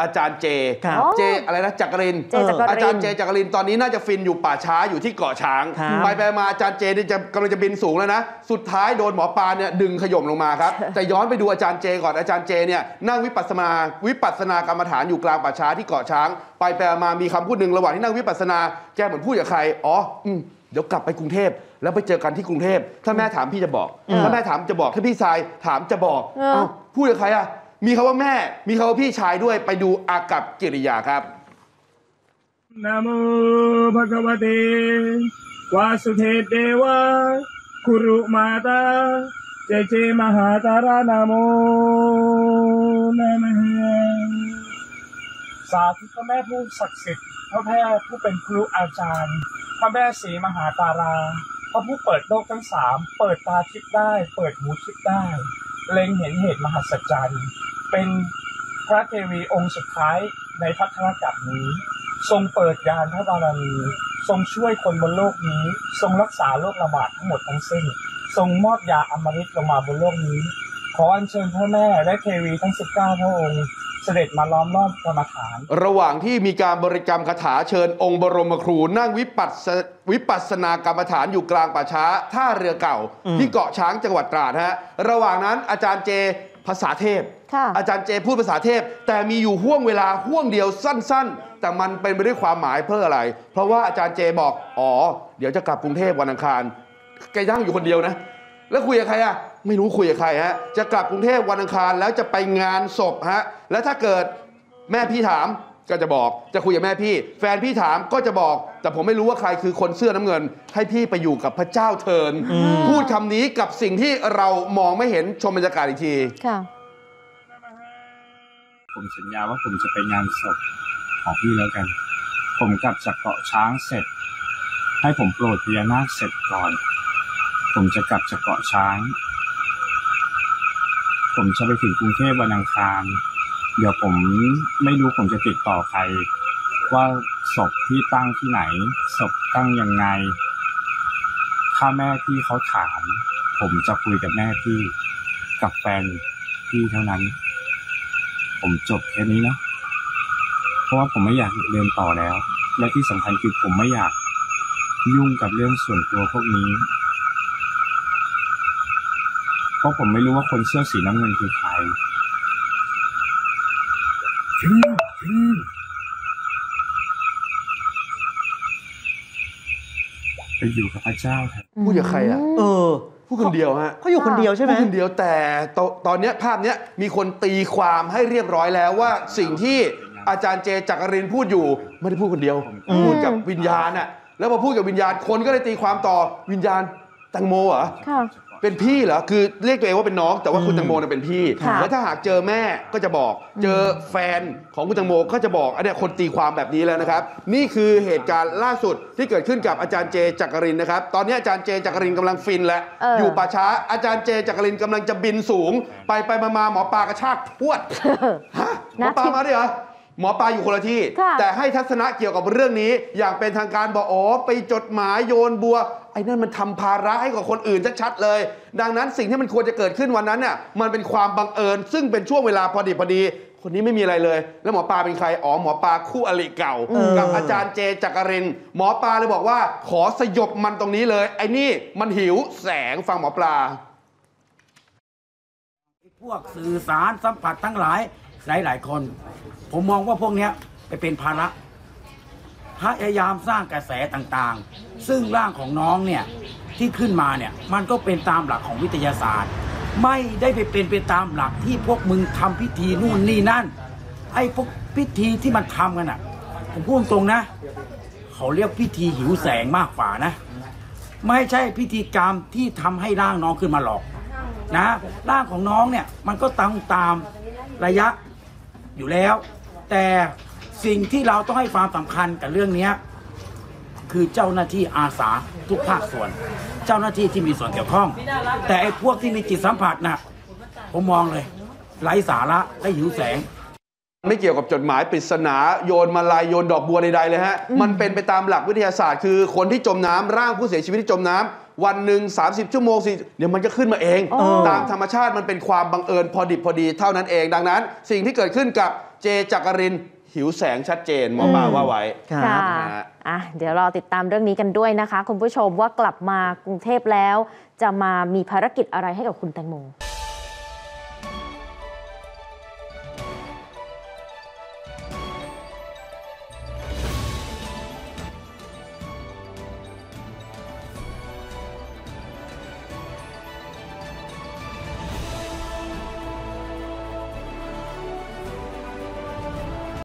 อาจารย์เจอะไรนะจักรินอาจารย์เจจักรินตอนนี้น่าจะฟินอยู่ป่าช้าอยู่ที่เกาะช้างไปมาอาจารย์เจนี่จะกำลังจะบินสูงแล้วนะสุดท้ายโดนหมอปลาเนี่ยดึงขย่มลงมาครับแต่ย้อนไปดูอาจารย์เจก่อนอาจารย์เจเนี่ยนั่งวิปัสสนากรรมฐานอยู่กลางป่าช้าที่เกาะช้างไปมามีคำพูดหนึ่งระหว่างที่นั่งวิปัสสนาแกเหมือนพูดกับใครอ๋อเดี๋ยวกลับไปกรุงเทพแล้วไปเจอกันที่กรุงเทพถ้าแม่ถามพี่จะบอกถ้าแม่ถามจะบอกถ้าพี่ชายถามจะบอกพูดกับใครอะมีคำว่าแม่มีคำว่าพี่ชายด้วยไปดูอากัปกิริยาครับนะโมภะคะวะเตวาสุเทเทวะคุรุมาตาเจเจมหาตารานะโมนะมะสาธุพระแม่ผู้ศักดิ์สิทธิ์พระแม่ผู้เป็นครูอาจารย์พระแม่ศรีมหาตาราพระผู้เปิดโลกทั้งสามเปิดตาทิพย์ได้เปิดหูทิพย์ได้เล็งเห็นเหตุมหัศจรรย์เป็นพระเทวีองค์สุดท้ายในพัฒนกัปนี้ทรงเปิดญาณพระบารมีทรงช่วยคนบนโลกนี้ทรงรักษาโรคระบาดทั้งหมดทั้งสิ้นทรงมอบยาอมฤตลงมาบนโลกนี้ขออัญเชิญพระแม่และเทวีทั้ง19พระองค์เสด็จมาล้อมรอบกรรมฐานระหว่างที่มีการบริกรรมคาถาเชิญองค์บรมครูนั่งวิปัสสนากรรมฐานอยู่กลางป่าช้าท่าเรือเก่าที่เกาะช้างจังหวัดตราดฮะระหว่างนั้นอาจารย์เจภาษาเทพอาจารย์เจพูดภาษาเทพแต่มีอยู่ห่วงเวลาห่วงเดียวสั้นๆแต่มันเป็นไปด้วยความหมายเพื่ออะไรเพราะว่าอาจารย์เจบอกอ๋อเดี๋ยวจะกลับกรุงเทพวันอังคารแกนั่งอยู่คนเดียวนะแล้วคุยกับใครอะไม่รู้คุยกับใครฮะจะกลับกรุงเทพวันอังคารแล้วจะไปงานศพฮะแล้วถ้าเกิดแม่พี่ถามก็จะบอกจะคุยกับแม่พี่แฟนพี่ถามก็จะบอกแต่ผมไม่รู้ว่าใครคือคนเสื้อน้ำเงินให้พี่ไปอยู่กับพระเจ้าเทินพูดคำนี้กับสิ่งที่เรามองไม่เห็นชมบรรยากาศอีกทีค่ะผมสัญญาว่าผมจะไปงานศพของพี่แล้วกันผมกลับจากเกาะช้างเสร็จให้ผมโปรดพญานาคเสร็จก่อนผมจะกลับจากเกาะช้างผมจะไปถึงกรุงเทพวันอังคารเดี๋ยวผมไม่รู้ผมจะติดต่อใครว่าศพที่ตั้งที่ไหนศพตั้งยังไงถ้าแม่พี่เขาถามผมจะคุยกับแม่พี่กับแฟนพี่เท่านั้นผมจบแค่นี้นะเพราะว่าผมไม่อยากเรียนต่อแล้วและที่สำคัญคือผมไม่อยากยุ่งกับเรื่องส่วนตัวพวกนี้เพราะผมไม่รู้ว่าคนเสื้อสีน้ำเงินคือใครไปอยู่กับพระเจ้าพูดกับใครอ่ะพูดคนเดียวฮะเขาอยู่คนเดียวใช่ไหมคนเดียวแต่ตอนนี้ภาพนี้มีคนตีความให้เรียบร้อยแล้วว่าสิ่งที่อาจารย์เจจักรินพูดอยู่ไม่ได้พูดคนเดียวพูดกับวิญญาณอ่ะแล้วพอพูดกับวิญญาณคนก็เลยตีความต่อวิญญาณแตงโมเหรอเป็นพี่เหรอคือเรียกตัวเองว่าเป็นน้องแต่ว่าคุณตังโมเป็นพี่แล้วถ้าหากเจอแม่ก็จะบอกเจอแฟนของคุณตังโมก็จะบอกอันนี้คนตีความแบบนี้แล้วนะครับนี่คือเหตุการณ์ล่าสุดที่เกิดขึ้นกับอาจารย์เจจักรินนะครับตอนนี้อาจารย์เจจักรินกำลังฟินและอยู่ป่าช้าอาจารย์เจจักรินกำลังจะบินสูงไปมาหมอปลากระชากพวดฮะหมอปลามาได้เหรอหมอปลาอยู่คนละที่แต่ให้ทัศนะเกี่ยวกับเรื่องนี้อย่างเป็นทางการบอกอ๋อไปจดหมายโยนบัวไอ้นั่นมันทำภาระให้กับคนอื่นชัดๆเลยดังนั้นสิ่งที่มันควรจะเกิดขึ้นวันนั้นเนี่ยมันเป็นความบังเอิญซึ่งเป็นช่วงเวลาพอดีคนนี้ไม่มีอะไรเลยแล้วหมอปลาเป็นใครอ๋อหมอปลาคู่อริเก่ากับอาจารย์เจจักรินหมอปลาเลยบอกว่าขอสยบมันตรงนี้เลยไอ้นี่มันหิวแสงฟังหมอปลาพวกสื่อสารสัมผัสทั้งหลายหลายคนผมมองว่าพวกนี้ไปเป็นภาระพยายามสร้างกระแสต่างๆซึ่งร่างของน้องเนี่ยที่ขึ้นมาเนี่ยมันก็เป็นตามหลักของวิทยาศาสตร์ไม่ได้ไปเป็นไปตามหลักที่พวกมึงทำพิธีนู่นนี่นั่นไอ้พวกพิธีที่มันทำกันอ่ะผมพูดตรงนะเขาเรียกพิธีหิวแสงมากกว่านะไม่ใช่พิธีกรรมที่ทำให้ร่างน้องขึ้นมาหรอกนะร่างของน้องเนี่ยมันก็ตั้งตามระยะอยู่แล้วแต่สิ่งที่เราต้องให้ความสำคัญกับเรื่องนี้คือเจ้าหน้าที่อาสาทุกภาคส่วนเจ้าหน้าที่ที่มีส่วนเกี่ยวข้องแต่ไอ้พวกที่มีจิตสัมผัสนะผมมองเลยไร้สาระและหิวแสงไม่เกี่ยวกับจดหมายปริศนาโยนมาลายโยนดอกบัวใดๆเลยฮะมันเป็นไปตามหลักวิทยาศาสตร์คือคนที่จมน้ำร่างผู้เสียชีวิตที่จมน้ำ วันหนึ่ง30ชั่วโมงเดี๋ยวมันก็ขึ้นมาเองตามธรรมชาติมันเป็นความบังเอิญพอดิบพอดีเท่านั้นเองดังนั้นสิ่งที่เกิดขึ้นกับเจจักรินทร์หิวแสงชัดเจนหมอปลาว่าไว้ค่ะเดี๋ยวรอติดตามเรื่องนี้กันด้วยนะคะคุณผู้ชมว่ากลับมากรุงเทพแล้วจะมามีภารกิจอะไรให้กับคุณแตงโม